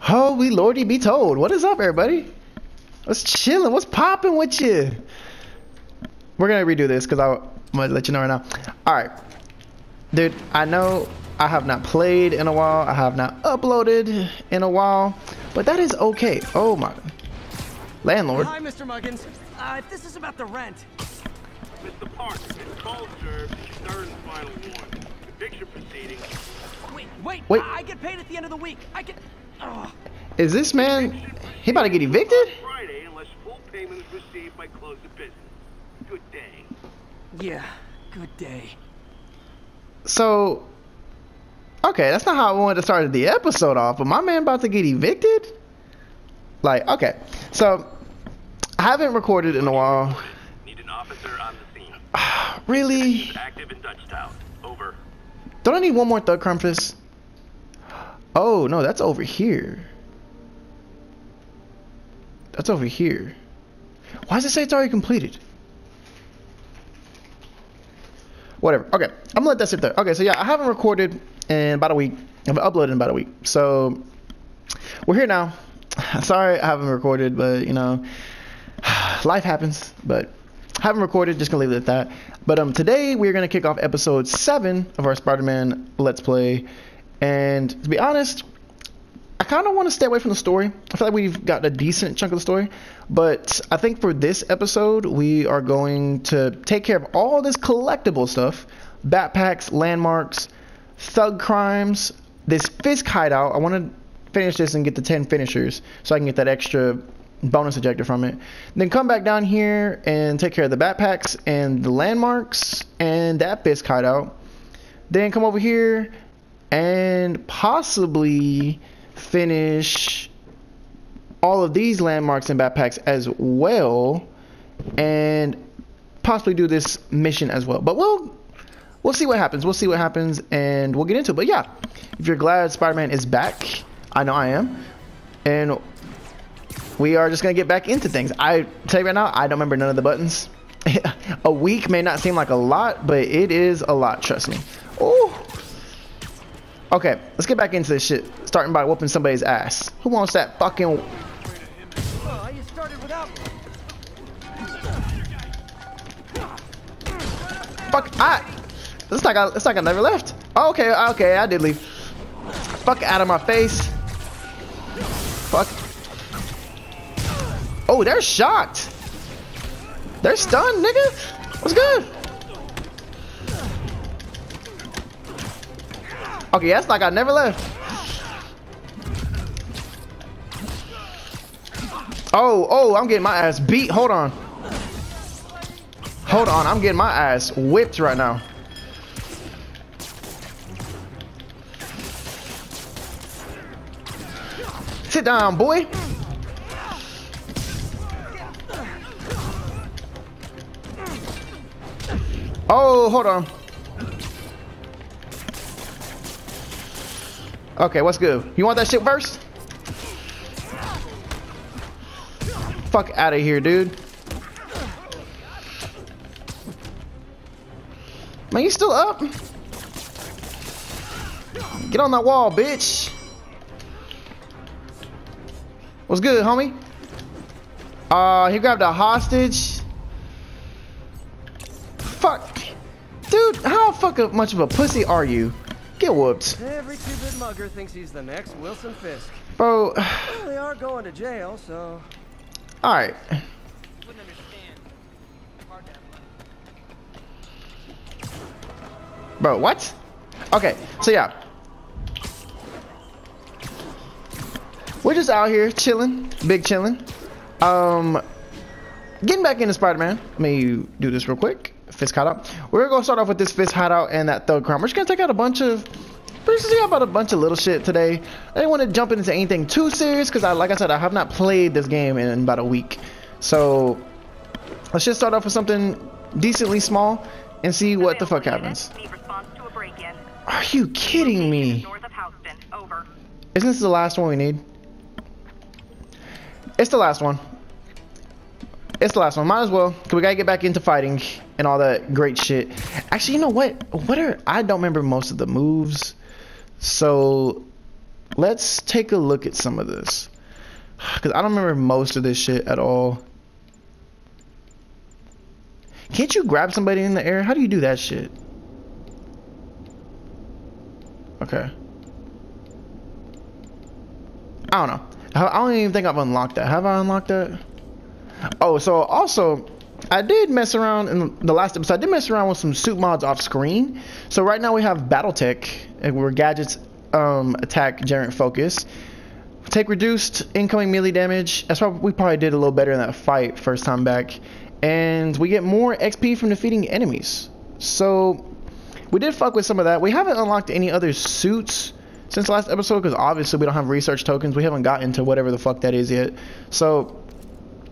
Holy lordy be told, what is up everybody? What's chilling? What's popping with you? We're gonna redo this because I'm gonna let you know right now. Alright. Dude, I know I have not played in a while. I have not uploaded in a while. But that is okay. Oh my landlord. Hi, Mr. Muggins. This is about the rent. Mr. Park, it's called, sir, the third and final warning. Eviction proceedings. Wait. I get paid at the end of the week. I get... Oh. Is this man... He about to get evicted? Friday, unless full payment is received by close of business. Good day. Yeah, good day. So... Okay, that's not how I wanted to start the episode off, but my man about to get evicted? Like, okay. So, I haven't recorded in a while. Need an officer on the scene. Really? Active in Dutch Town. Over. Don't I need one more thug compass? Oh, no, that's over here. That's over here. Why does it say it's already completed? Whatever. Okay, I'm going to let that sit there. Okay, so yeah, I haven't recorded in about a week. I've uploaded in about a week. So, we're here now. Sorry I haven't recorded, but you know, life happens. But haven't recorded, just gonna leave it at that. But today we're gonna kick off episode 7 of our Spider-Man Let's Play. And to be honest, I kind of want to stay away from the story. I feel like we've got a decent chunk of the story, but I think for this episode we are going to take care of all this collectible stuff: backpacks, landmarks, thug crimes, this Fisk hideout. I want to finish this and get the 10 finishers so I can get that extra bonus ejector from it. Then come back down here and take care of the backpacks and the landmarks and that Fisk hideout. Then come over here and possibly finish all of these landmarks and backpacks as well, and possibly do this mission as well. But we'll see what happens. We'll see what happens and we'll get into it. But yeah, if you're glad Spider-Man is back, I know I am, and we are just gonna get back into things. I tell you right now, I don't remember none of the buttons. A week may not seem like a lot, but it is a lot, trust me. Oh, okay, let's get back into this shit, starting by whooping somebody's ass. Who wants that fucking... Fuck, it's like I never left. Oh, okay, I did leave. Fuck out of my face. Fuck. Oh, they're shocked. They're stunned, nigga. What's good? Okay, that's like I never left. Oh, I'm getting my ass beat. Hold on, I'm getting my ass whipped right now. Sit down, boy. Oh, hold on. Okay, what's good? You want that shit first? Fuck out of here, dude. Man, you still up? Get on that wall, bitch. What's good, homie? He grabbed a hostage. Fuck. Dude, how fucking much of a pussy are you? Get whooped. Every stupid mugger thinks he's the next Wilson Fisk. Bro. Well, they are going to jail, so... Alright. Bro, what? Okay, so yeah. We're just out here chilling, big chilling. Getting back into Spider-Man. Let me do this real quick. Fisk hideout. We're gonna start off with this Fisk hideout and that thug crime. We're just gonna take out a bunch of little shit today. I didn't want to jump into anything too serious because, like I said, I have not played this game in about a week. So let's just start off with something decently small and see what the fuck happens. Are you kidding me? Isn't this the last one we need? It's the last one. It's the last one. Might as well, because we got to get back into fighting and all that great shit. Actually, you know what? I don't remember most of the moves. So let's take a look at some of this, because I don't remember most of this shit at all. Can't you grab somebody in the air? How do you do that shit? Okay. I don't know. I don't even think I've unlocked that. Have I unlocked that? Oh, so also, I did mess around in the last episode. I did mess around with some suit mods off screen. So right now we have Battletech, and we're gadgets, attack, generate focus. Take reduced incoming melee damage. That's why we probably did a little better in that fight first time back. And we get more XP from defeating enemies. So we did fuck with some of that. We haven't unlocked any other suits since the last episode, because obviously we don't have research tokens. We haven't gotten to whatever the fuck that is yet. So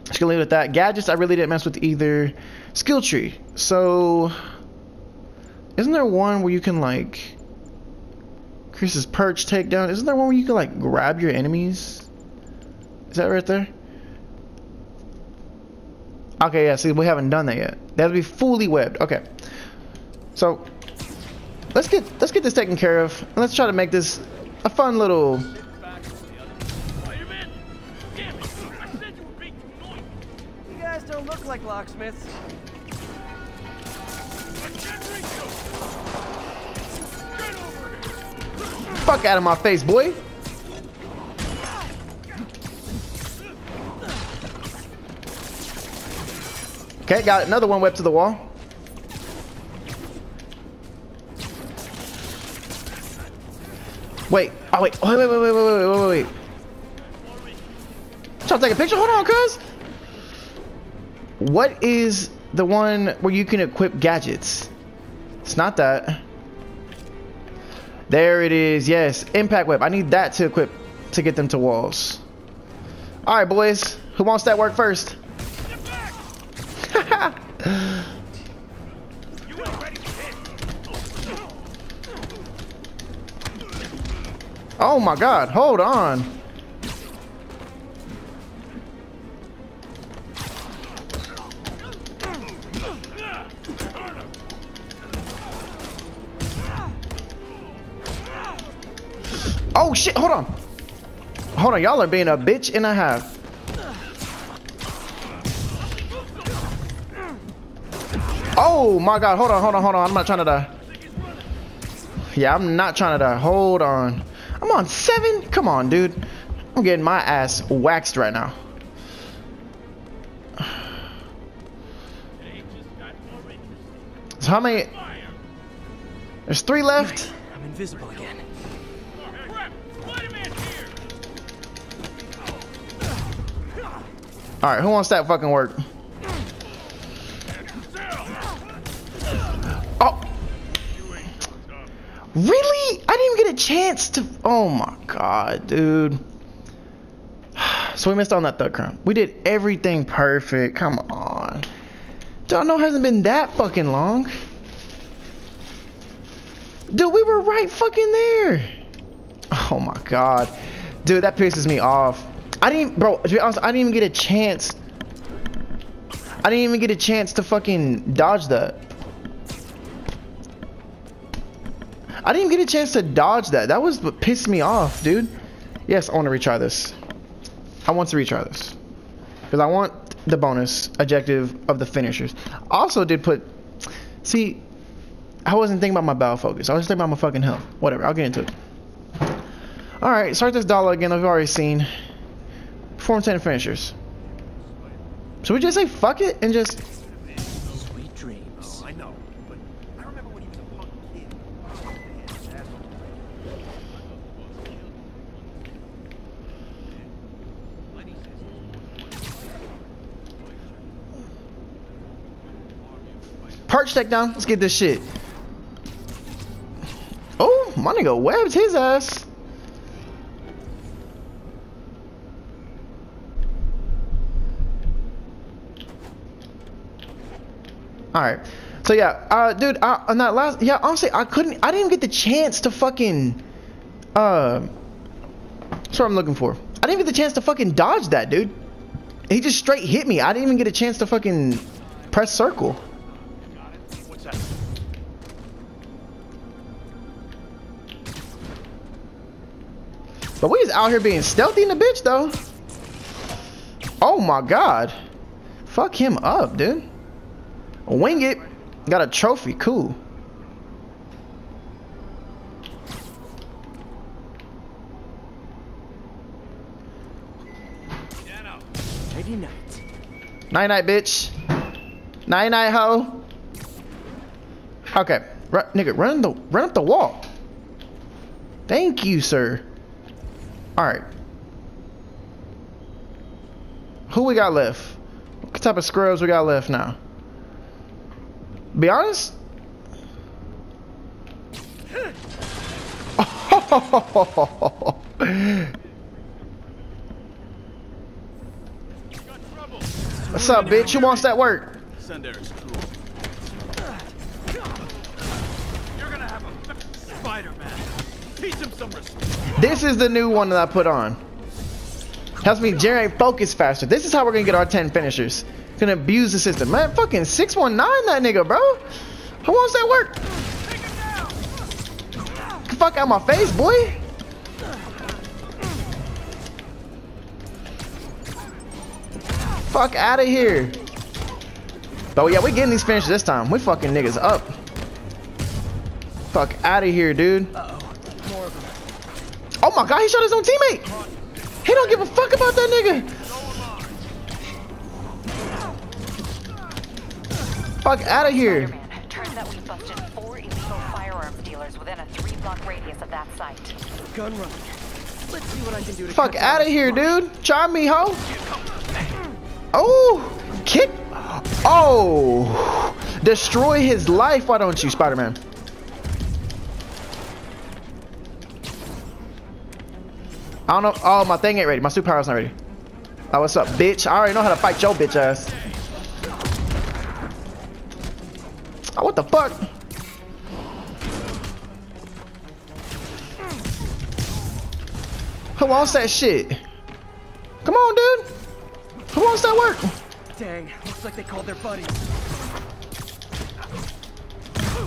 just gonna leave it at that. Gadgets, I really didn't mess with either. Skill tree. So isn't there one where you can like increases perch takedown? Isn't there one where you can like grab your enemies? Is that right there? Okay, yeah, see, we haven't done that yet. That would be fully webbed. Okay. So let's get this taken care of, and let's try to make this a fun little... Spider-Man! Damn it! I said you were making noise! You guys don't look like locksmiths. Fuck out of my face, boy! Okay, got another one webbed to the wall. Wait, oh wait, oh, wait. Trying to take a picture? Hold on, cuz. What is the one where you can equip gadgets? It's not that. There it is, yes. Impact web. I need that to equip to get them to walls. Alright, boys. Who wants that work first? Oh my god, hold on. Oh shit, hold on. Hold on, y'all are being a bitch and a half. Oh my god, hold on, hold on, hold on. I'm not trying to die. Yeah, I'm not trying to die. Hold on. I'm on 7? Come on, dude. I'm getting my ass waxed right now. So how many? There's 3 left. I'm invisible again. Alright, who wants that fucking work? Really? I didn't even get a chance to... Oh my god, dude. So we missed on that third crown. We did everything perfect. Come on. Y'all know it hasn't been that fucking long. Dude, we were right fucking there. Oh my god. Dude, that pisses me off. I didn't... Bro, to be honest, I didn't even get a chance. I didn't even get a chance to fucking dodge that. I didn't even get a chance to dodge that. That was what pissed me off, dude. Yes, I want to retry this. I want to retry this. Because I want the bonus objective of the finishers. Also did put... See, I wasn't thinking about my battle focus. I was thinking about my fucking health. Whatever, I'll get into it. Alright, start this dialogue again. I've already seen. Perform 10 finishers. Should we just say fuck it and just... Perch tech down. Let's get this shit. Oh, my nigga webbed his ass. All right. So yeah, dude, on that last, yeah, honestly, I didn't even get the chance to fucking, that's what I'm looking for. I didn't get the chance to fucking dodge that, dude. He just straight hit me. I didn't even get a chance to fucking press circle. Got it. What's that? But we was out here being stealthy in the bitch though. Oh my god. Fuck him up, dude. Wing it. Got a trophy. Cool. Night night, bitch. Night night, ho. Okay, nigga, run up the wall. Thank you, sir. All right. Who we got left? What type of scrubs we got left now? Be honest. Oh. What's up, bitch? Who wants that work? Send Eric's crew. You're gonna have a Spider-Man. Teach him some respect. This is the new one that I put on. Helps me generate focus faster. This is how we're gonna get our 10 finishers. Gonna abuse the system. Man, fucking 619 that nigga, bro. Who wants that work? Take him down. Get the fuck out my face, boy. Fuck out of here. But yeah, we getting these finishes this time. We fucking niggas up. Fuck out of here, dude. Oh my god, he shot his own teammate. He don't give a fuck about that nigga. Fuck out of here. Turns out we busted 4 illegal firearms dealers within a 3-block radius of that site. Gun running. Let's see what I can do to fuck out of here, dude. Try me, ho. Oh, kick. Oh, destroy his life. Why don't you, Spider-Man? I don't know. Oh, my thing ain't ready. My superpower's not ready. Oh, what's up, bitch? I already know how to fight your bitch ass. Oh, what the fuck? Who wants that shit? Come on, dude. Who wants that work? Dang, looks like they called their buddies.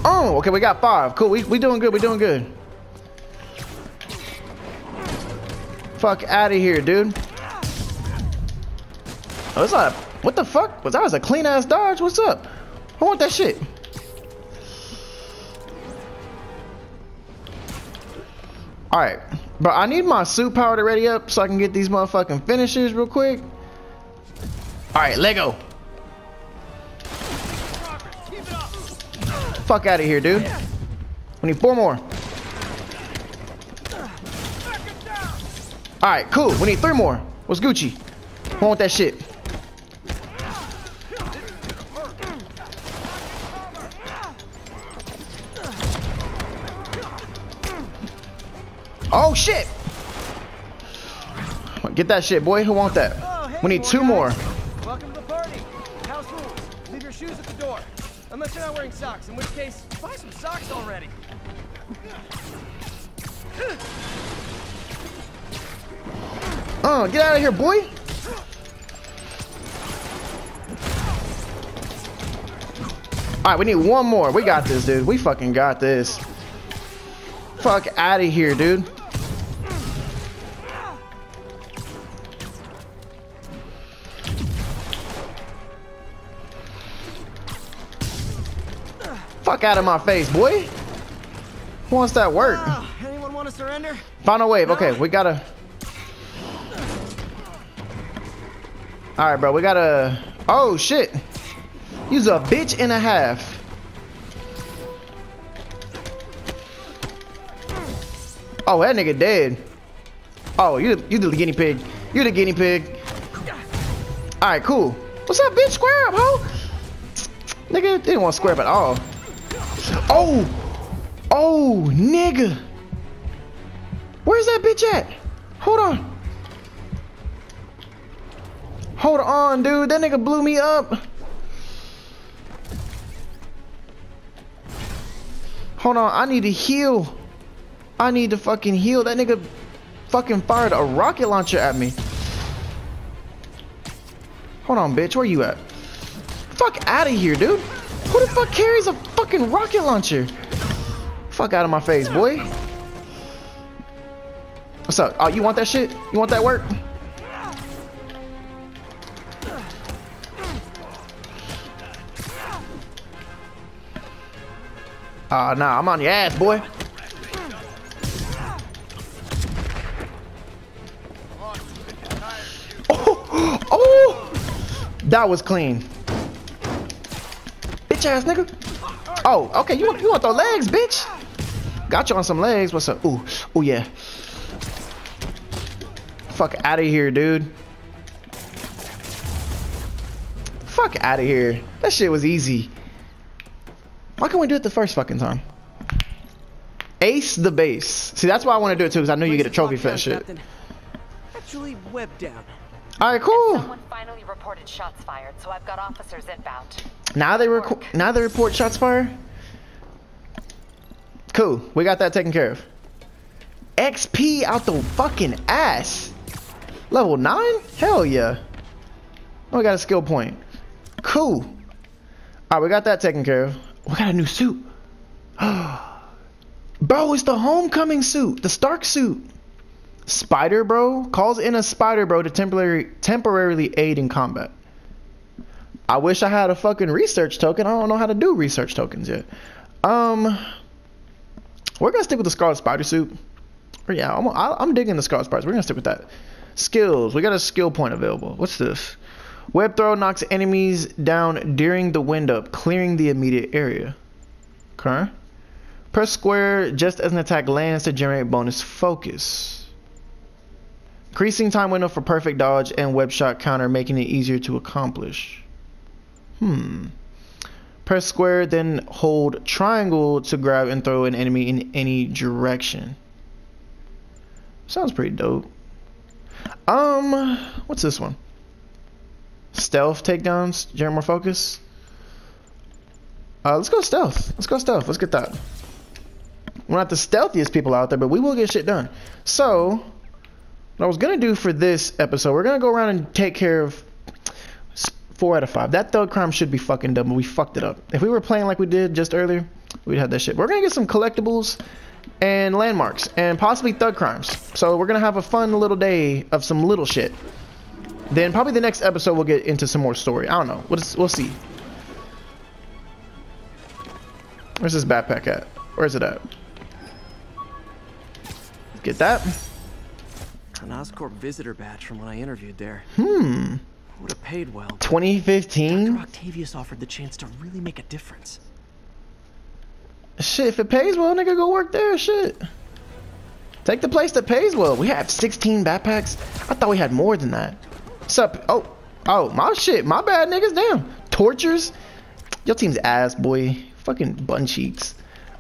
Oh, okay, we got 5. Cool, we doing good, we doing good. Fuck out of here, dude. Oh, it's not a, what the fuck? Was that was a clean ass dodge? What's up? I want that shit. Alright. But I need my suit power to ready up so I can get these motherfucking finishes real quick. Alright, Lego. Fuck out of here, dude. We need 4 more. Alright, cool. We need 3 more. What's Gucci? I want that shit. Oh, shit. Get that shit, boy. Who want that? We need 2 more. Welcome to the party. House rules. Leave your shoes at the door. Unless you're not wearing socks, in which case, buy some socks already. Oh, get out of here, boy. Alright, we need 1 more. We got this, dude. We fucking got this. Fuck out of here, dude. Fuck out of my face, boy. Who wants that work? Anyone want to surrender? Final wave. Okay, we gotta. All right, bro. We gotta. Oh shit! You's a bitch and a half. Oh, that nigga dead. Oh, you the guinea pig. You the guinea pig. All right, cool. What's up, bitch? Square up, ho. Nigga didn't want to square up at all. Oh! Oh, nigga! Where's that bitch at? Hold on. Hold on, dude. That nigga blew me up. Hold on. I need to heal. I need to fucking heal. That nigga fucking fired a rocket launcher at me. Hold on, bitch. Where you at? Fuck out of here, dude. Who the fuck carries a fucking rocket launcher? Fuck out of my face, boy. What's up? Oh, you want that shit? You want that work? Ah, nah, I'm on your ass, boy. Oh, oh, that was clean. Bitch ass nigga. Oh, okay, you want those legs, bitch? Got you on some legs. What's up? Ooh, ooh, yeah. Fuck out of here, dude. Fuck out of here. That shit was easy. Why can't we do it the first fucking time? Ace the base. See, that's why I want to do it too, because I know you get a trophy for that shit. Actually, web down. All right, cool. Someone finally reported shots fired, so I've got officers inbound. Now they report shots fired. Cool, we got that taken care of. XP out the fucking ass. Level 9? Hell yeah. Oh, we got a skill point. Cool. All right, we got that taken care of. We got a new suit. Bro, it's the homecoming suit. The Stark suit. Spider bro. Calls in a spider bro to temporarily aid in combat. I wish I had a fucking research token. I don't know how to do research tokens yet. We're going to stick with the Scarlet Spider suit. Or yeah, I'm digging the Scarlet Spider. We're going to stick with that. Skills. We got a skill point available. What's this? Web throw knocks enemies down during the wind up, clearing the immediate area. Okay. Press square just as an attack lands to generate bonus focus. Increasing time window for perfect dodge and web shot counter, making it easier to accomplish. Press square, then hold triangle to grab and throw an enemy in any direction. Sounds pretty dope. What's this one? Stealth takedowns, generate more focus. Let's go stealth. Let's go stealth. Let's get that. We're not the stealthiest people out there, but we will get shit done. So, what I was going to do for this episode, we're going to go around and take care of 4 out of 5. That thug crime should be fucking done, but we fucked it up. If we were playing like we did just earlier, we'd have that shit. We're going to get some collectibles and landmarks and possibly thug crimes. So, we're going to have a fun little day of some little shit. Then probably the next episode we'll get into some more story. I don't know. We'll see. Where's this backpack at? Where's it at? Get that. An Oscorp visitor badge from when I interviewed there. Would have paid well. 2015? Dr. Octavius offered the chance to really make a difference. Shit, if it pays well, nigga, go work there. Shit. Take the place that pays well. We have 16 backpacks. I thought we had more than that. Sup? Oh, oh, my shit, my bad, niggas. Damn, tortures. Your team's ass, boy. Fucking bun cheeks.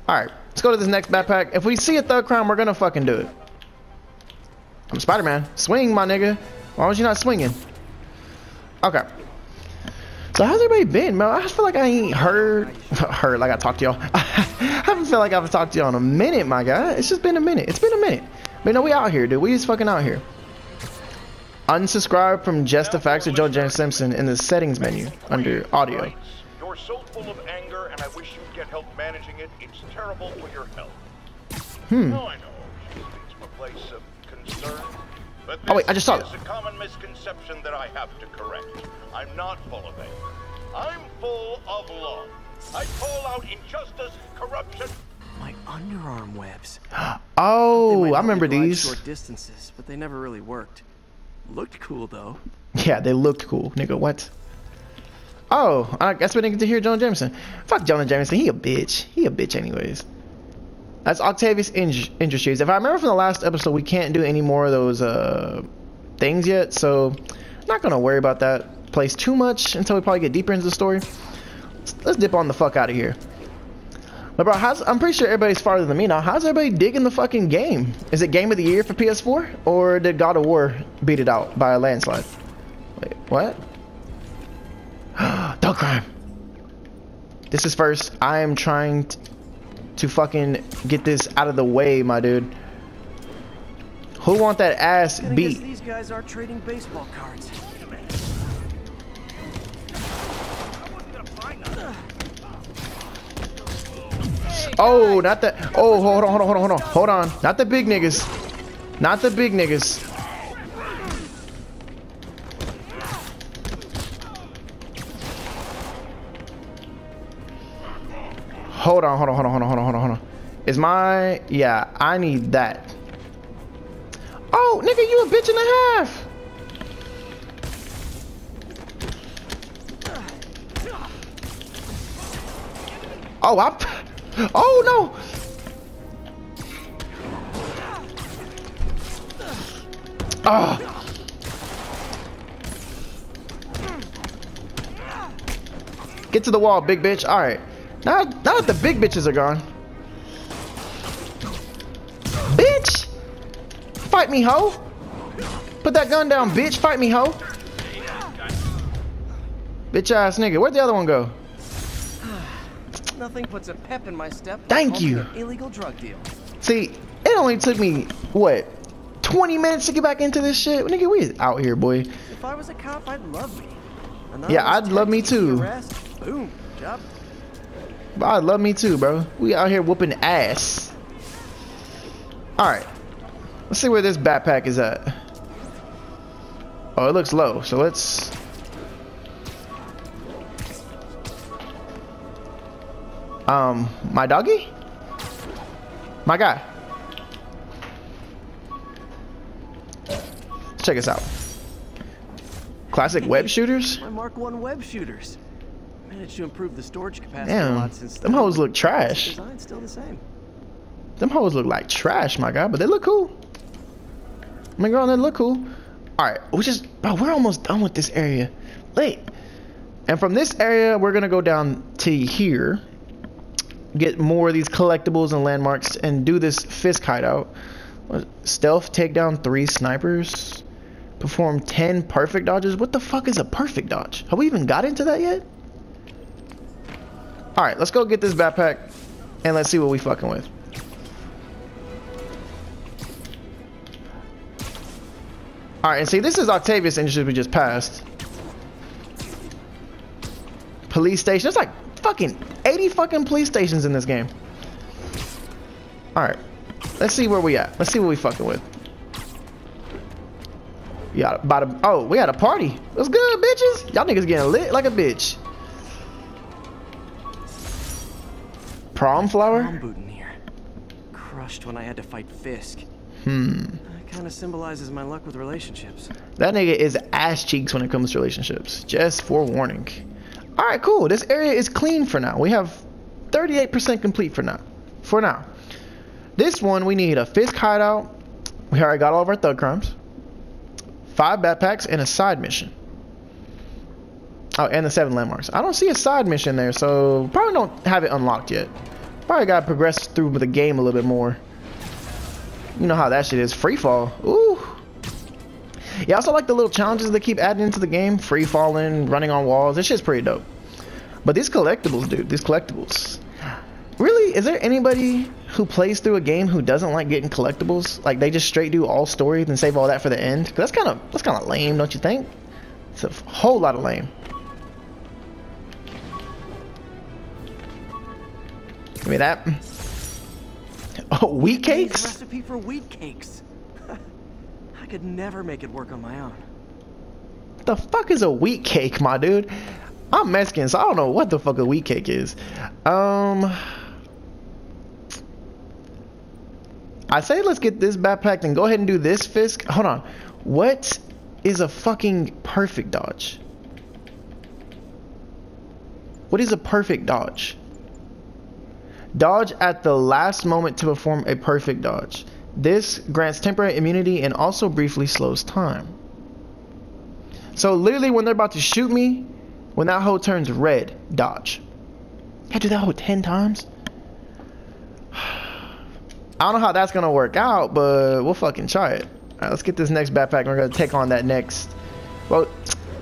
All right, let's go to this next backpack. If we see a thug crime, we're gonna fucking do it. I'm Spider-Man. Swing, my nigga. Why was you not swinging? Okay. So how's everybody been, man? I just feel like I ain't heard like I talked to y'all. I haven't felt like I've talked to y'all in a minute, my guy. It's just been a minute. It's been a minute. But no, we out here, dude. We just fucking out here. Unsubscribe from Just the Facts of Joe James Simpson in the settings menu under audio. You're so full of anger, and I wish you'd get help managing it. It's terrible for your health. No, I know. It's my place of concern. But this is a common misconception that I have to correct. I'm not full of anger. I'm full of love. I call out injustice, corruption. My underarm webs. Oh, I remember these. Short distances, but they never really worked. Looked cool though. Yeah, they looked cool, nigga. What? Oh, I guess we didn't get to hear Jonah Jameson. Fuck Jonah Jameson. He a bitch. He a bitch, anyways. That's Octavius Industries. If I remember from the last episode, we can't do any more of those things yet, so I'm not gonna worry about that place too much until we probably get deeper into the story. Let's dip on the fuck out of here. But bro, I'm pretty sure everybody's farther than me now. How's everybody digging the fucking game? Is it game of the year for PS4? Or did God of War beat it out by a landslide? Wait, what? Dog crime. This is first. I am trying to fucking get this out of the way, my dude. Who want that ass beat? These guys are trading baseball cards. Oh, not the. Oh, hold on. Not the big niggas. Not the big niggas. Hold on. Is my. Yeah, I need that. Oh, nigga, you a bitch and a half. Oh, oh no! Oh. Get to the wall, big bitch. All right. Now that the big bitches are gone. Bitch! Fight me, ho! Put that gun down, bitch. Fight me, ho! Bitch ass nigga. Where'd the other one go? Nothing puts a pep in my step. Thank you. Illegal drug deal. See, it only took me what 20 minutes to get back into this shit. Nigga, we out here, boy. If I was a cop, I'd love me. Yeah, I'd love me too. Boom, job. I'd love me too, bro. We out here whooping ass. All right, let's see where this backpack is at. Oh, it looks low. So let's. My doggy? My guy. Check us out. Classic web shooters? My Mark 1 web shooters. Managed to improve the storage capacity a lot since them hoes look trash. Design's still the same. Them hoes look like trash, my guy, but they look cool. My girl, they look cool. Alright, we're almost done with this area. Late. And from this area, we're gonna go down to here. Get more of these collectibles and landmarks and do this Fisk hideout. Stealth, take down 3 snipers, perform 10 perfect dodges. What the fuck is a perfect dodge? Have we even got into that yet? All right, let's go get this backpack and let's see what we fucking with. All right, and see, this is Octavius Industries we just passed. Police station. It's like fucking 80 fucking police stations in this game. All right, let's see where we at. Let's see what we fucking with. Yeah, oh, we had a party. What's good, bitches? Y'all niggas getting lit like a bitch. Prom flower. Prom boot in here. Crushed when I had to fight Fisk. That kind of symbolizes my luck with relationships. That nigga is ass cheeks when it comes to relationships. Just forewarning. All right, cool. This area is clean for now. We have 38% complete for now. This one, we need a Fisk hideout. We already got all of our thug crimes. 5 backpacks and a side mission. Oh, and the 7 landmarks. I don't see a side mission there, so probably don't have it unlocked yet. Probably got to progress through with the game a little bit more. You know how that shit is. Free fall. Ooh. Yeah, I also like the little challenges they keep adding into the game. Free falling, running on walls. This shit's pretty dope. But these collectibles, dude. These collectibles. Really? Is there anybody who plays through a game who doesn't like getting collectibles? Like, they just straight do all stories and save all that for the end? Because that's kind of lame, don't you think? It's a whole lot of lame. Give me that. Oh, wheat cakes? Recipe for wheat cakes. I could never make it work on my own. The fuck is a wheat cake, my dude? I'm Mexican, so I don't know what the fuck a wheat cake is. I say let's get this backpack and go ahead and do this Fisk. Hold on. What is a fucking perfect dodge? What is a perfect dodge? Dodge at the last moment to perform a perfect dodge. This grants temporary immunity and also briefly slows time. So literally when they're about to shoot me, when that hoe turns red, dodge. I do that hoe 10 times? I don't know how that's going to work out, but we'll fucking try it. All right, let's get this next backpack. We're going to take on that next. Well,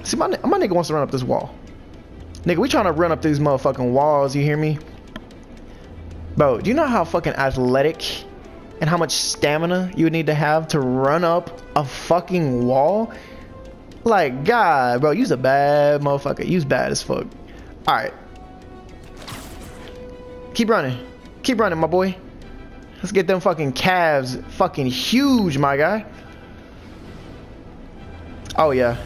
see, my nigga wants to run up this wall. Nigga, we trying to run up these motherfucking walls, you hear me? Bro, do you know how fucking athletic and how much stamina you would need to have to run up a fucking wall? Like, God, bro, you's a bad motherfucker. You's bad as fuck. All right. Keep running. Keep running, my boy. Let's get them fucking calves fucking huge, my guy. Oh, yeah.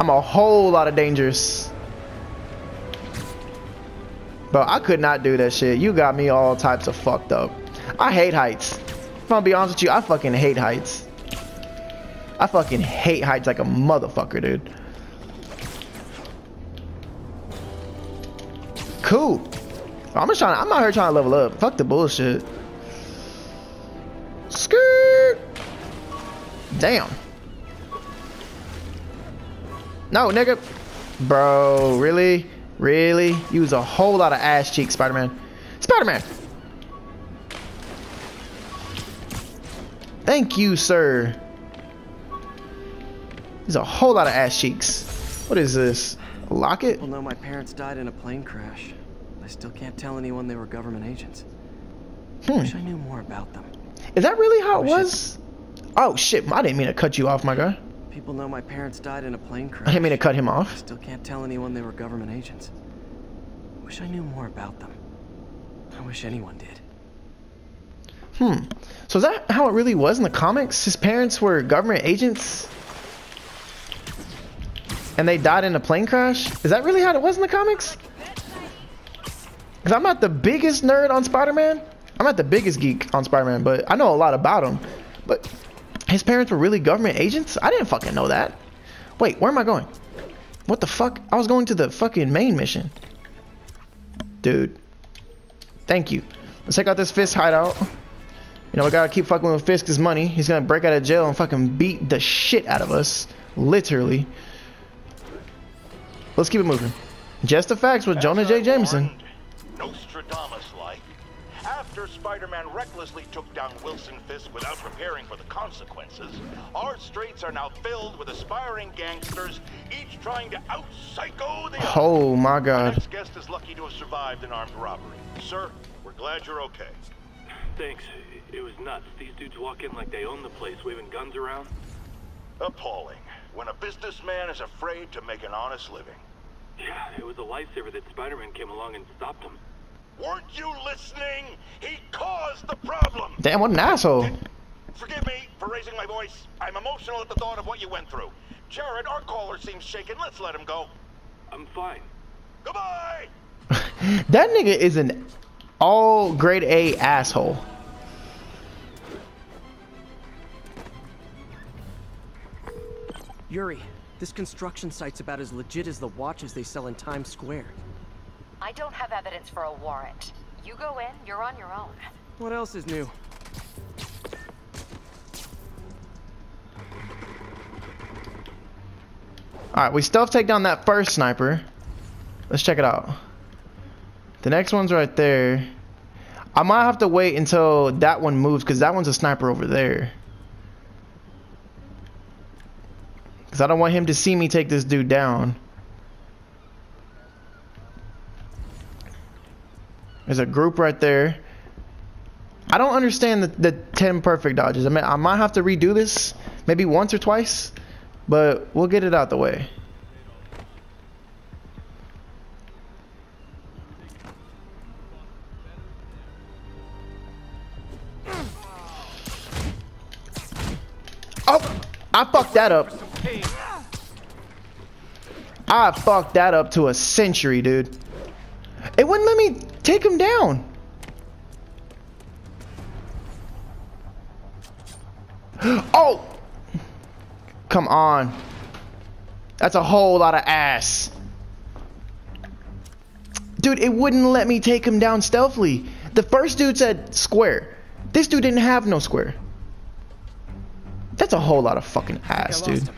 I'm a whole lot of dangerous. Bro, I could not do that shit. You got me all types of fucked up. I hate heights. If I'm gonna be honest with you, I fucking hate heights. I fucking hate heights like a motherfucker, dude. Cool. I'm out here trying to level up. Fuck the bullshit. Skirt. Damn. No, nigga. Bro, really? Really? Use a whole lot of ass cheeks, Spider-Man. Spider-Man! Thank you, sir. There's a whole lot of ass cheeks. What is this? A locket? Well, no, my parents died in a plane crash. I still can't tell anyone they were government agents. I wish I knew more about them. Is that really how it was? Oh, shit. I didn't mean to cut you off, my guy. People know my parents died in a plane crash. I didn't mean to cut him off. I still can't tell anyone they were government agents. I wish I knew more about them. I wish anyone did. So is that how it really was in the comics? His parents were government agents? And they died in a plane crash? Is that really how it was in the comics? Because I'm not the biggest nerd on Spider-Man. I'm not the biggest geek on Spider-Man, but I know a lot about him. But... his parents were really government agents? I didn't fucking know that. Wait, where am I going? What the fuck? I was going to the fucking main mission. Dude. Thank you. Let's check out this Fisk hideout. You know, we gotta keep fucking with Fisk's money. He's gonna break out of jail and fucking beat the shit out of us. Literally. Let's keep it moving. Just the facts with Jonah J. Jameson. Nostradamus-like. After Spider-Man recklessly took down Wilson Fisk without preparing for the consequences, our streets are now filled with aspiring gangsters, each trying to out-psycho the other. Oh my God. Our next guest is lucky to have survived an armed robbery. Sir, we're glad you're okay. Thanks. It was nuts. These dudes walk in like they own the place, waving guns around. Appalling. When a businessman is afraid to make an honest living. Yeah, it was a lifesaver that Spider-Man came along and stopped him. Weren't you listening? He caused the problem. Damn, what an asshole. Forgive me for raising my voice. I'm emotional at the thought of what you went through. Jared, our caller seems shaken. Let's let him go. I'm fine. Goodbye. That nigga is an all grade A asshole. Yuri, this construction site's about as legit as the watches they sell in Times Square. I don't have evidence for a warrant. You go in, you're on your own. What else is new? Alright, we stealth take down that first sniper. Let's check it out. The next one's right there. I might have to wait until that one moves, because that one's a sniper over there. Because I don't want him to see me take this dude down. There's a group right there. I don't understand the 10 perfect dodges. I mean, I might have to redo this maybe once or twice, but we'll get it out the way. Oh, I fucked that up. I fucked that up to a century, dude. It wouldn't let me take him down. Oh! Come on. That's a whole lot of ass. Dude, it wouldn't let me take him down stealthily. The first dude said square. This dude didn't have no square. That's a whole lot of fucking ass, dude.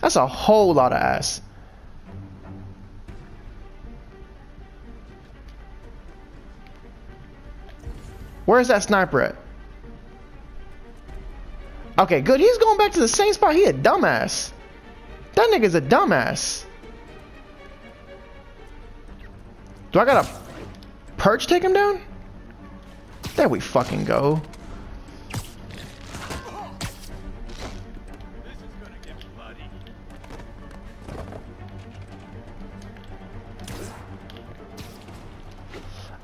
That's a whole lot of ass. Where's that sniper at? Okay, good. He's going back to the same spot. He a dumbass. That nigga's a dumbass. Do I gotta perch take him down? There we fucking go.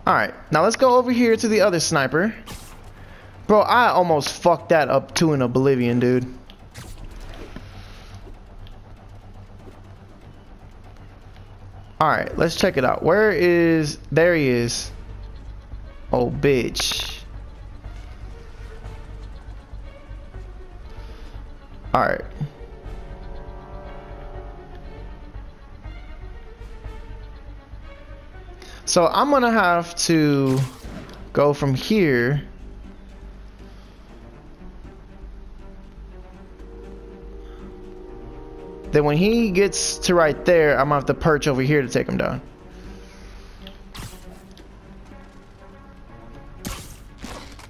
Alright, now let's go over here to the other sniper. Bro, I almost fucked that up too in Oblivion, dude. Alright, let's check it out. Where is... There he is. Oh, bitch. Alright. So I'm gonna have to go from here. Then when he gets to right there, I'm gonna have to perch over here to take him down.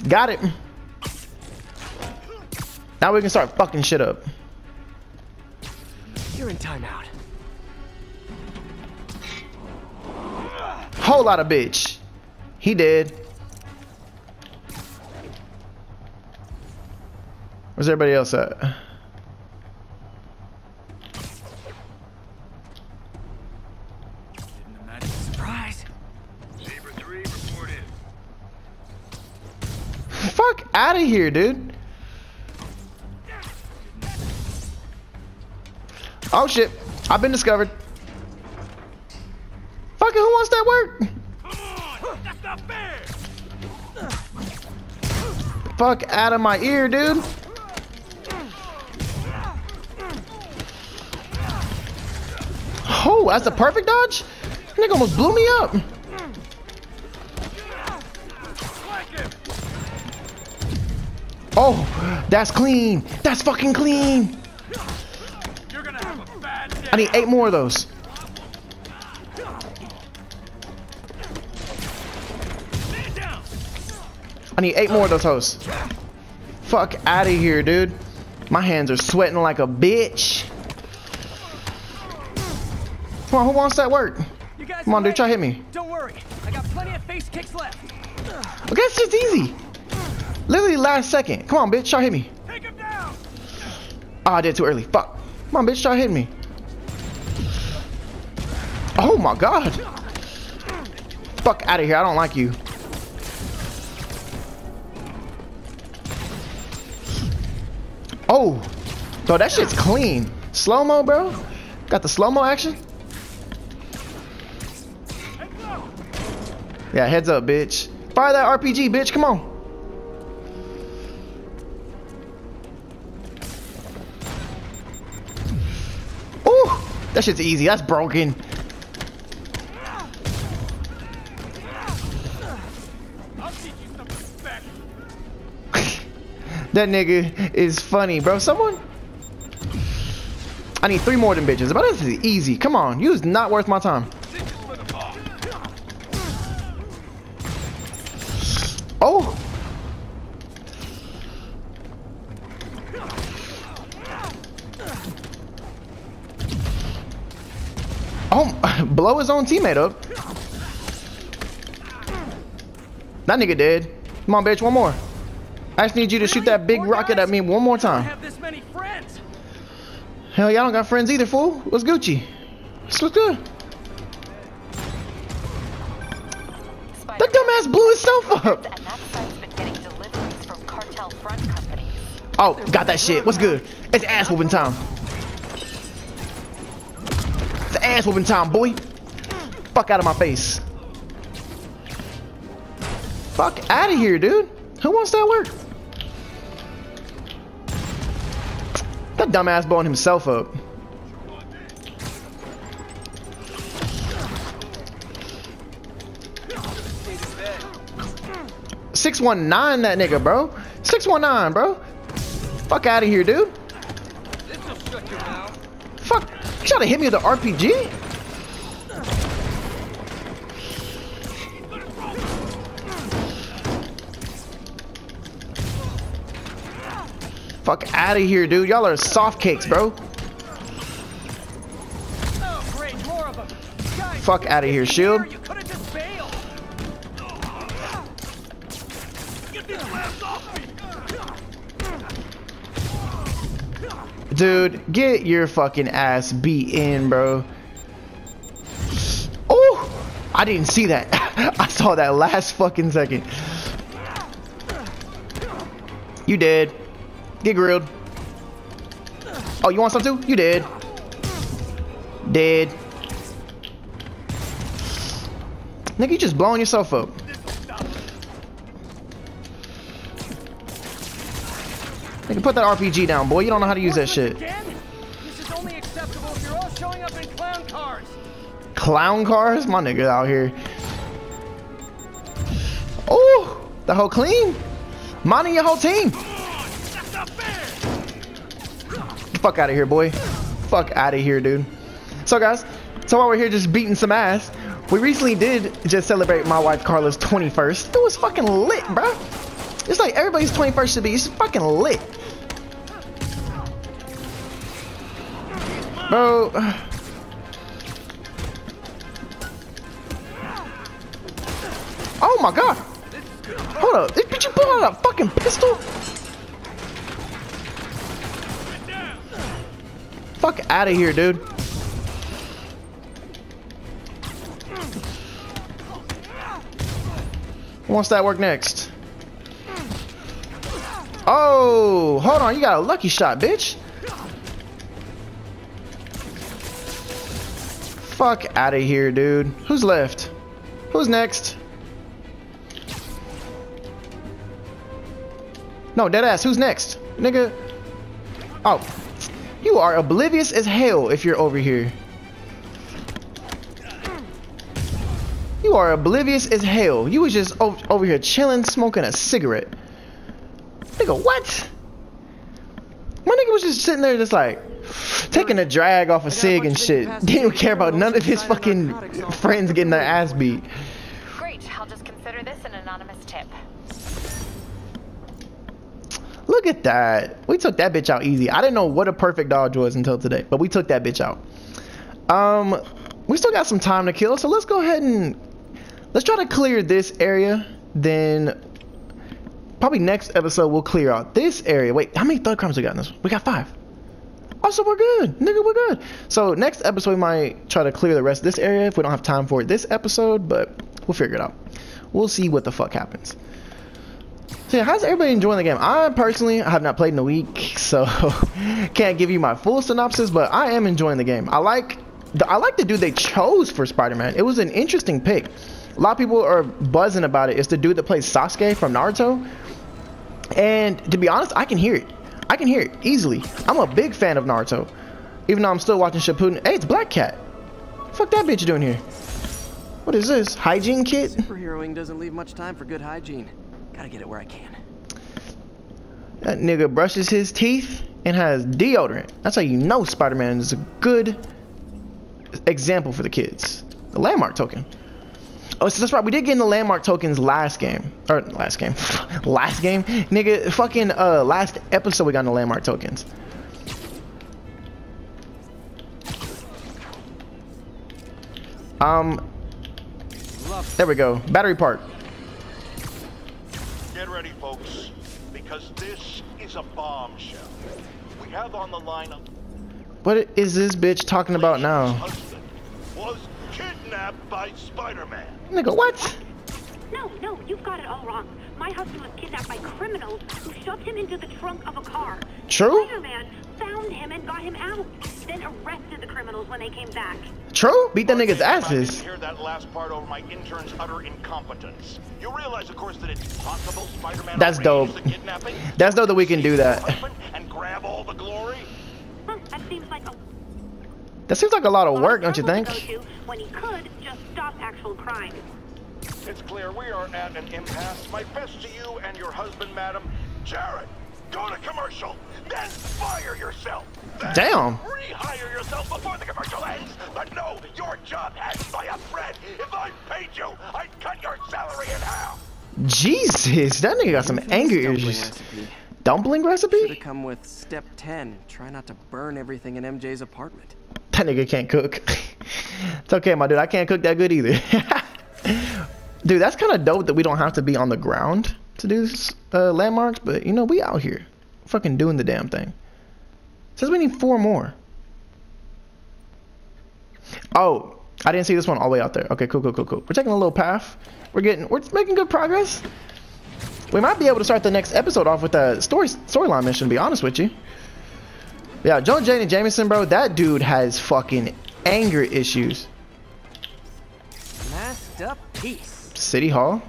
Got it. Now we can start fucking shit up. You're in timeout. Whole lot of bitch. He dead. Where's everybody else at? Surprise. Saber 3 reported. Fuck out of here, dude. Oh shit. I've been discovered. Who wants that work? Come on, that's not fair. Fuck out of my ear, dude. Oh, that's a perfect dodge? That nigga almost blew me up. Oh, that's clean. That's fucking clean. You're gonna have a bad day. I need 8 more of those. I need 8 more of those hoes. Fuck out of here, dude. My hands are sweating like a bitch. Come on, who wants that work? Come on, dude, try to hit me. Don't worry, I got plenty of face kicks left. Okay, that's just easy. Literally last second. Come on, bitch, try to hit me. Take him down. Oh, I did too early. Fuck. Come on, bitch, try to hit me. Oh my god. Fuck out of here. I don't like you. Oh, bro, that shit's clean. Slow-mo, bro. Got the slow-mo action. Yeah, heads up, bitch. Fire that RPG, bitch. Come on. Ooh, that shit's easy. That's broken. That nigga is funny, bro. Someone? I need 3 more than bitches. But this is easy. Come on. You is not worth my time. Oh. Oh, blow his own teammate up. That nigga dead. Come on, bitch. One more. I just need you to shoot that big rocket at me one more time. Hell yeah, I don't got friends either, fool. What's Gucci? What's good? That dumbass blew himself up. Oh, got that shit. What's good? It's ass whooping time. It's ass whooping time, boy. Fuck out of my face. Fuck out of here, dude. Who wants that work? That dumbass blowing himself up. .619 that nigga, bro. .619, bro. Fuck out of here, dude. Fuck. You trying to hit me with an RPG? Fuck out of here, dude. Y'all are soft cakes, bro. Oh, great. More of them. Guys, fuck out of here, shield. You could have just bailed. Get these lamps off me. Dude, get your fucking ass beat in, bro. Oh, I didn't see that. I saw that last fucking second. You dead. Get grilled. Oh, you want some too? You dead. Dead. Nigga, you just blowing yourself up. Nigga, put that RPG down, boy. You don't know how to use that shit. Clown cars? My nigga out here. Oh, the whole clean. Minding your whole team. Fuck out of here, boy. Fuck out of here, dude. So, guys, so while we're here just beating some ass, we recently did just celebrate my wife Carla's 21st. It was fucking lit, bro. It's like everybody's 21st should be. It's fucking lit. Bro. Oh my god. Hold up. Did you pull out a fucking pistol? Fuck out of here, dude. Who wants that work next? Oh, hold on. You got a lucky shot, bitch. Fuck out of here, dude. Who's left? Who's next? No, deadass. Who's next? Nigga. Oh. You are oblivious as hell if you're over here. You are oblivious as hell. You was just over here chilling, smoking a cigarette. Nigga, what? My nigga was just sitting there just like taking a drag off a cig and shit. Didn't care about none of his fucking friends getting their ass beat. Great, I'll just consider this an anonymous tip. Look at that. We took that bitch out easy. I didn't know what a perfect dodge was until today, but we took that bitch out. We still got some time to kill, so let's go ahead and let's try to clear this area. Then probably next episode we'll clear out this area. Wait, how many thug crimes we got in this one? We got 5. Oh, so we're good. Nigga, we're good. So next episode we might try to clear the rest of this area if we don't have time for it this episode, but we'll figure it out. We'll see what the fuck happens. So yeah, how's everybody enjoying the game? I personally have not played in a week, so can't give you my full synopsis, but I am enjoying the game. I like the dude they chose for Spider-Man. It was an interesting pick. A lot of people are buzzing about it. It's the dude that plays Sasuke from Naruto. And to be honest, I can hear it. I can hear it easily. I'm a big fan of Naruto. Even though I'm still watching Shippuden. Hey, it's Black Cat. Fuck that bitch doing here. What is this? Hygiene kit? Superheroing doesn't leave much time for good hygiene. Gotta get it where I can. That nigga brushes his teeth and has deodorant. That's how you know Spider-Man is a good example for the kids. The landmark token. Oh, so that's right. We did get in the landmark tokens last game. Or last game. Last game? Nigga, fucking last episode we got in the landmark tokens. There we go. Battery Park. Get ready, folks, because this is a bombshell. We have on the line. What is this bitch talking about now? Husband was kidnapped by Spider-Man. Nigga, what? No, you've got it all wrong. My husband was kidnapped by criminals who shoved him into the trunk of a car. True. Spider-Man found him and got him out. Then arrested the criminals when they came back. True? Beat that nigga's asses. I didn't hear that last part over my intern's utter incompetence. You realize, of course, that it's possible Spider-Man. That's dope. That's dope that we can do that. And grab all the glory. Huh, that seems like a lot of work, don't you think? When he could just stop actual crime. It's clear we are at an impasse. My best to you and your husband, madam. Jared, go to commercial, then fire yourself. Then damn. Rehire yourself before the commercial ends. But no, your job ends by a thread. If I paid you, I'd cut your salary in half. Jesus, that nigga got some anger issues. Dumpling recipe? Should've come with step 10. Try not to burn everything in MJ's apartment. That nigga can't cook. It's okay, my dude. I can't cook that good either. Dude, that's kind of dope that we don't have to be on the ground to do landmarks, but you know, we out here fucking doing the damn thing. Says we need 4 more. Oh, I didn't see this one all the way out there. Okay, cool, cool, cool, cool. We're taking a little path. We're making good progress. We might be able to start the next episode off with a storyline mission, to be honest with you. Yeah, Jonah Jameson, bro, that dude has fucking anger issues. Masterpiece. City Hall.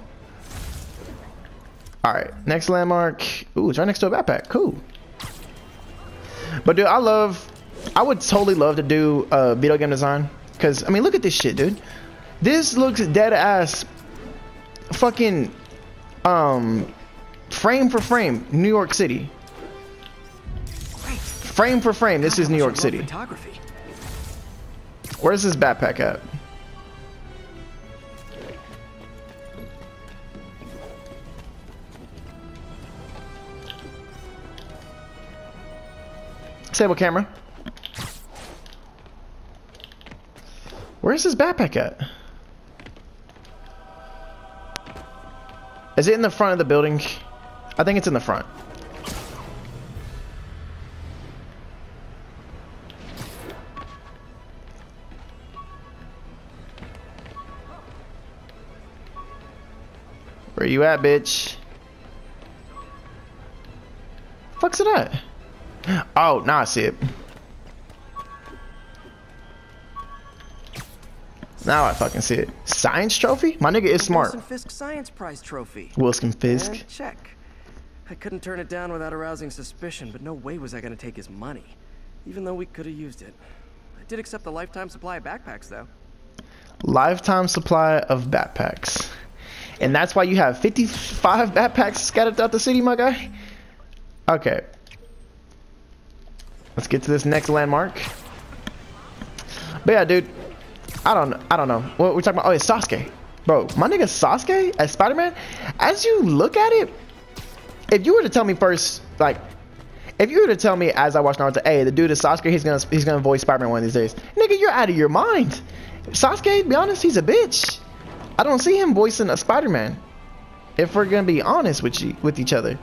Alright, next landmark. Ooh, it's right next to a backpack. Cool. But dude, I would totally love to do video game design. Because, I mean, look at this shit, dude. This looks dead ass fucking frame for frame New York City. Frame for frame, this is New York City. Where's this backpack at? Disable camera. Where's this backpack at? Is it in the front of the building? I think it's in the front. Where you at, bitch? Fuck's it at? Oh, now I see it. Now I fucking see it. Science trophy? My nigga is smart. Wilson Fisk Science Prize trophy. Wilson Fisk. And check. I couldn't turn it down without arousing suspicion, but no way was I gonna take his money, even though we could have used it. I did accept the lifetime supply of backpacks, though. Lifetime supply of backpacks, and that's why you have 55 backpacks scattered throughout the city, my guy. Okay. Let's get to this next landmark. But yeah, dude. I don't know. What we're talking about? Oh, it's Sasuke. Bro, my nigga Sasuke as Spider-Man, as you look at it, if you were to tell me first, like, if you were to tell me as I watch Naruto, hey, the dude is Sasuke, he's gonna voice Spider-Man one of these days. Nigga, you're out of your mind. Sasuke, be honest, he's a bitch. I don't see him voicing a Spider-Man. If we're gonna be honest with you, with each other.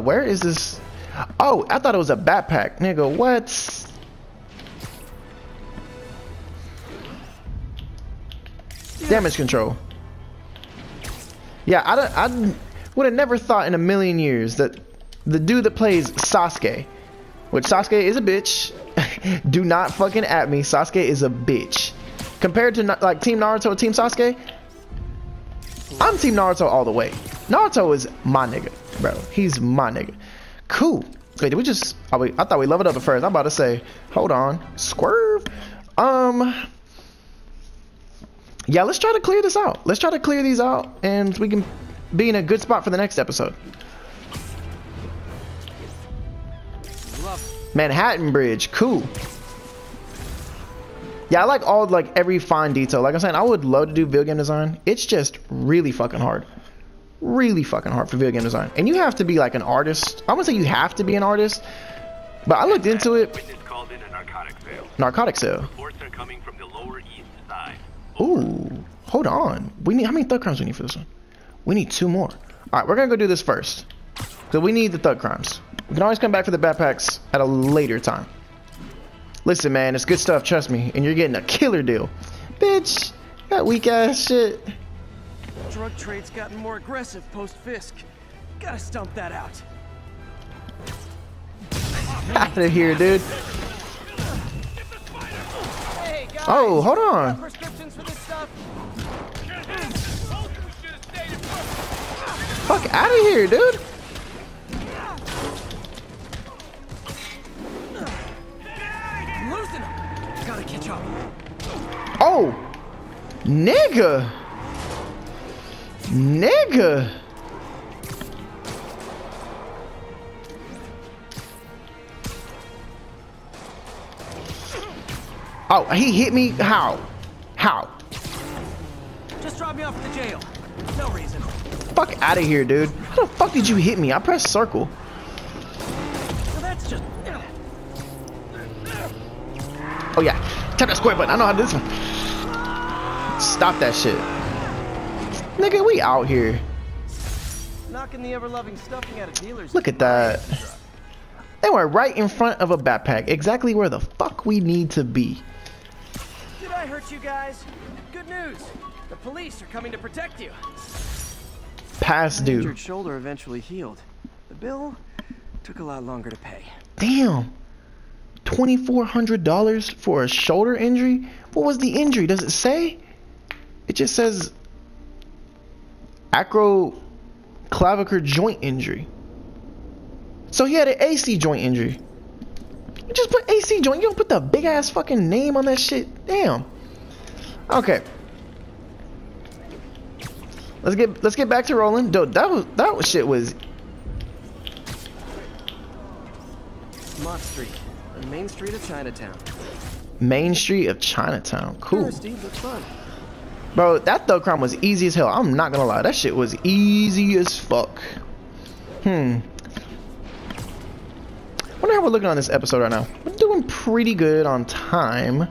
Where is this? Oh, I thought it was a backpack. Nigga, what? Damage control. Yeah, I would have never thought in a million years that the dude that plays Sasuke, which Sasuke is a bitch. Do not fucking at me. Sasuke is a bitch. Compared to like Team Naruto, Team Sasuke, I'm Team Naruto all the way. Naruto is my nigga, bro. He's my nigga. Cool. Wait, did we just? Oh, wait, I thought we leveled up at first. I'm about to say, hold on, swerve. Yeah, let's try to clear this out. Let's try to clear these out, and we can be in a good spot for the next episode. Manhattan Bridge, cool. Yeah, I like all, like, every fine detail. Like I'm saying, I would love to do video game design. It's just really fucking hard. Really fucking hard for video game design. And you have to be, like, an artist. I wouldn't say you have to be an artist, but I looked into it. Called in a narcotic sale. Narcotic sale. Reports are coming from the Lower East Side. Ooh, hold on. We need, how many thug crimes we need for this one? We need 2 more. All right, we're gonna go do this first. So we need the thug crimes. We can always come back for the backpacks at a later time. Listen, man, it's good stuff, trust me. And you're getting a killer deal. Bitch, that weak ass shit. Drug trade's gotten more aggressive post-Fisk. Gotta stomp that out. Out of here, dude. Hey, guys. Oh, hold on. Fuck out of here, dude. Gotta catch up. Oh, nigga. Nigga. Oh, he hit me. How? Just drop me off at the jail. No reason. Fuck out of here, dude. How the fuck did you hit me? I pressed circle. Well, that's just... Oh, yeah. Tap that square button. I know how to do this one. Stop that shit. Nigga, we out here. Knocking the ever-loving stuffing out of dealers. Look at that. They were right in front of a backpack. Exactly where the fuck we need to be. I hurt you guys. Good news. The police are coming to protect you. Past due. Injured shoulder eventually healed. The bill took a lot longer to pay. Damn. $2,400 for a shoulder injury? What was the injury? Does it say? It just says acroclavicular joint injury. So he had an AC joint injury. You just put AC joint. You don't put the big ass fucking name on that shit. Damn. Okay. Let's get back to rolling. Dude, that shit was. Mott Street, the main street of Chinatown. Main street of Chinatown. Cool. Bro, that thug crime was easy as hell. I'm not gonna lie, that shit was easy as fuck. Wonder how we're looking on this episode right now. We're doing pretty good on time,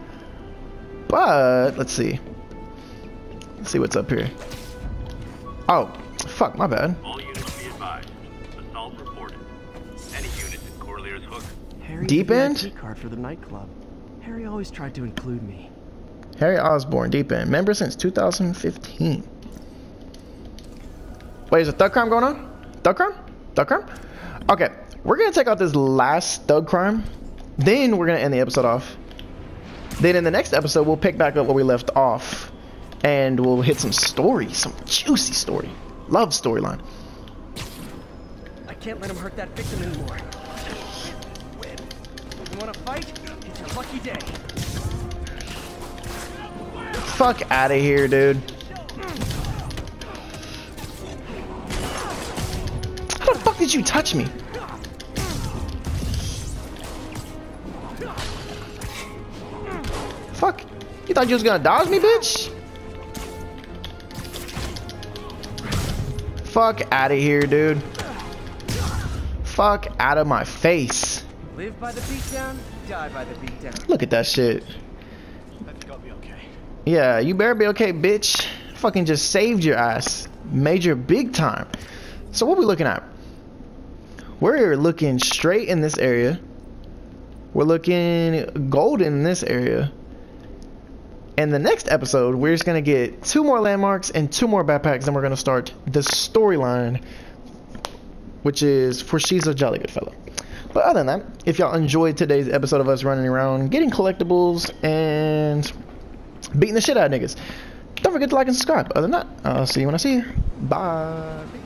but let's see what's up here. Oh, fuck, my bad. All units be advised. Assault reported. Any units in Corlear's Hook. Harry Deep End? Card for the nightclub. Harry always tried to include me. Harry Osborn, Deep End. Member since 2015. Wait, is a thug crime going on? Thug crime? Thug crime? Okay, we're going to take out this last thug crime. Then we're going to end the episode off. Then in the next episode, we'll pick back up where we left off. And we'll hit some story, some juicy story. Love storyline. I can't let him hurt that victim anymore. You want to fight? It's your lucky day. Fuck out of here, dude. How the fuck did you touch me? Fuck. You thought you was gonna dodge me, bitch? Fuck out of here, dude. Fuck out of my face. Live by the beatdown, die by the beatdown. Look at that shit. That's gotta be okay. Yeah, you better be okay, bitch. Fucking just saved your ass. Major big time. So what we looking at? We're looking straight in this area. We're looking golden in this area. And the next episode, we're just going to get 2 more landmarks and 2 more backpacks. Then we're going to start the storyline, which is For She's a Jolly Good Fellow. But other than that, if y'all enjoyed today's episode of us running around, getting collectibles, and beating the shit out of niggas, don't forget to like and subscribe. Other than that, I'll see you when I see you. Bye.